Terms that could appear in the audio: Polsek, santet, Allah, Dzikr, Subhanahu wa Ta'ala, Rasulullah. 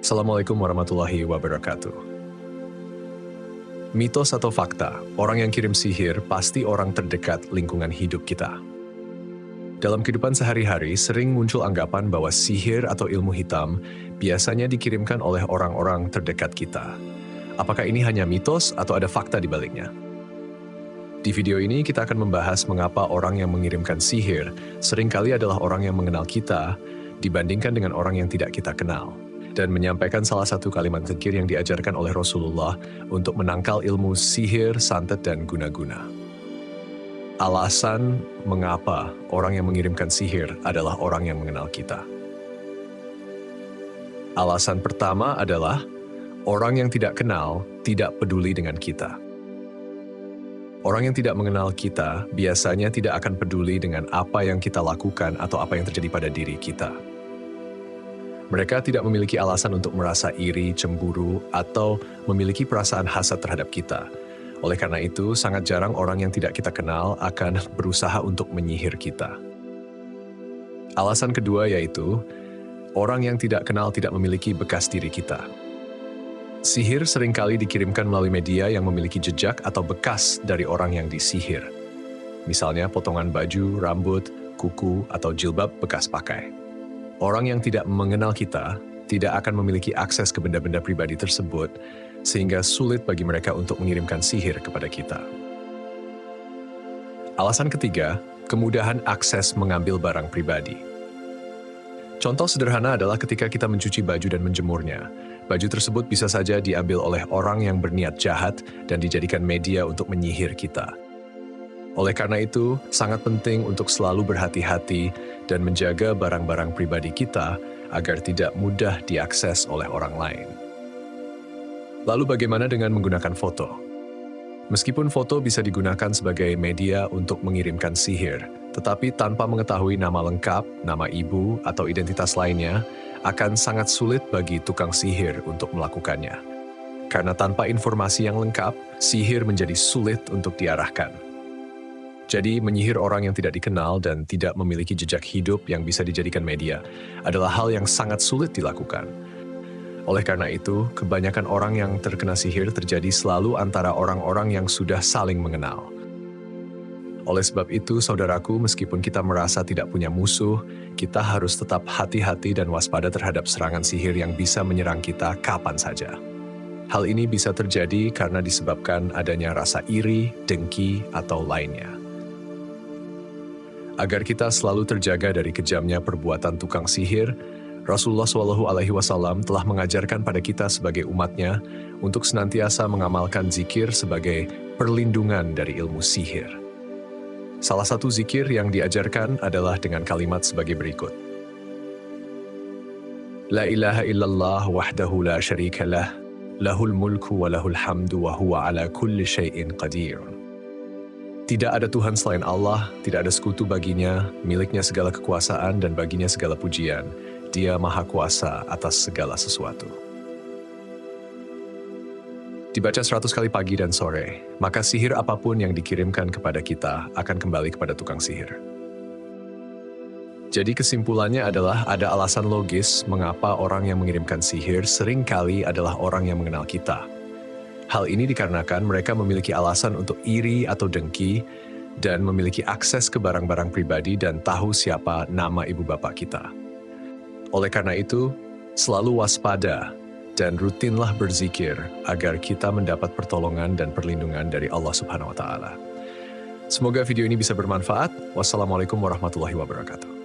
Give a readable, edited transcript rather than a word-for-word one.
Assalamualaikum warahmatullahi wabarakatuh. Mitos atau fakta, orang yang kirim sihir pasti orang terdekat lingkungan hidup kita. Dalam kehidupan sehari-hari, sering muncul anggapan bahwa sihir atau ilmu hitam biasanya dikirimkan oleh orang-orang terdekat kita. Apakah ini hanya mitos atau ada fakta di baliknya? Di video ini kita akan membahas mengapa orang yang mengirimkan sihir seringkali adalah orang yang mengenal kita dibandingkan dengan orang yang tidak kita kenal, dan menyampaikan salah satu kalimat dzikir yang diajarkan oleh Rasulullah untuk menangkal ilmu sihir, santet, dan guna-guna. Alasan mengapa orang yang mengirimkan sihir adalah orang yang mengenal kita. Alasan pertama adalah orang yang tidak kenal tidak peduli dengan kita. Orang yang tidak mengenal kita biasanya tidak akan peduli dengan apa yang kita lakukan atau apa yang terjadi pada diri kita. Mereka tidak memiliki alasan untuk merasa iri, cemburu, atau memiliki perasaan hasad terhadap kita. Oleh karena itu, sangat jarang orang yang tidak kita kenal akan berusaha untuk menyihir kita. Alasan kedua yaitu, orang yang tidak kenal tidak memiliki bekas diri kita. Sihir seringkali dikirimkan melalui media yang memiliki jejak atau bekas dari orang yang disihir. Misalnya potongan baju, rambut, kuku, atau jilbab bekas pakai. Orang yang tidak mengenal kita tidak akan memiliki akses ke benda-benda pribadi tersebut, sehingga sulit bagi mereka untuk mengirimkan sihir kepada kita. Alasan ketiga, kemudahan akses mengambil barang pribadi. Contoh sederhana adalah ketika kita mencuci baju dan menjemurnya. Baju tersebut bisa saja diambil oleh orang yang berniat jahat dan dijadikan media untuk menyihir kita. Oleh karena itu, sangat penting untuk selalu berhati-hati dan menjaga barang-barang pribadi kita agar tidak mudah diakses oleh orang lain. Lalu bagaimana dengan menggunakan foto? Meskipun foto bisa digunakan sebagai media untuk mengirimkan sihir, tetapi tanpa mengetahui nama lengkap, nama ibu, atau identitas lainnya, akan sangat sulit bagi tukang sihir untuk melakukannya. Karena tanpa informasi yang lengkap, sihir menjadi sulit untuk diarahkan. Jadi, menyihir orang yang tidak dikenal dan tidak memiliki jejak hidup yang bisa dijadikan media adalah hal yang sangat sulit dilakukan. Oleh karena itu, kebanyakan orang yang terkena sihir terjadi selalu antara orang-orang yang sudah saling mengenal. Oleh sebab itu, saudaraku, meskipun kita merasa tidak punya musuh, kita harus tetap hati-hati dan waspada terhadap serangan sihir yang bisa menyerang kita kapan saja. Hal ini bisa terjadi karena disebabkan adanya rasa iri, dengki, atau lainnya. Agar kita selalu terjaga dari kejamnya perbuatan tukang sihir, Rasulullah SAW telah mengajarkan pada kita sebagai umatnya untuk senantiasa mengamalkan zikir sebagai perlindungan dari ilmu sihir. Salah satu zikir yang diajarkan adalah dengan kalimat sebagai berikut. La ilaha illallah wahdahu la syarika lah, lahul mulku wa lahul hamdu wa huwa ala kulli syai'in qadir. Tidak ada Tuhan selain Allah, tidak ada sekutu baginya, miliknya segala kekuasaan dan baginya segala pujian. Dia maha kuasa atas segala sesuatu. Dibaca 100 kali pagi dan sore, maka sihir apapun yang dikirimkan kepada kita akan kembali kepada tukang sihir. Jadi kesimpulannya adalah ada alasan logis mengapa orang yang mengirimkan sihir seringkali adalah orang yang mengenal kita. Hal ini dikarenakan mereka memiliki alasan untuk iri atau dengki dan memiliki akses ke barang-barang pribadi dan tahu siapa nama ibu bapak kita. Oleh karena itu, selalu waspada dan rutinlah berzikir agar kita mendapat pertolongan dan perlindungan dari Allah Subhanahu wa Ta'ala. Semoga video ini bisa bermanfaat. Wassalamualaikum warahmatullahi wabarakatuh.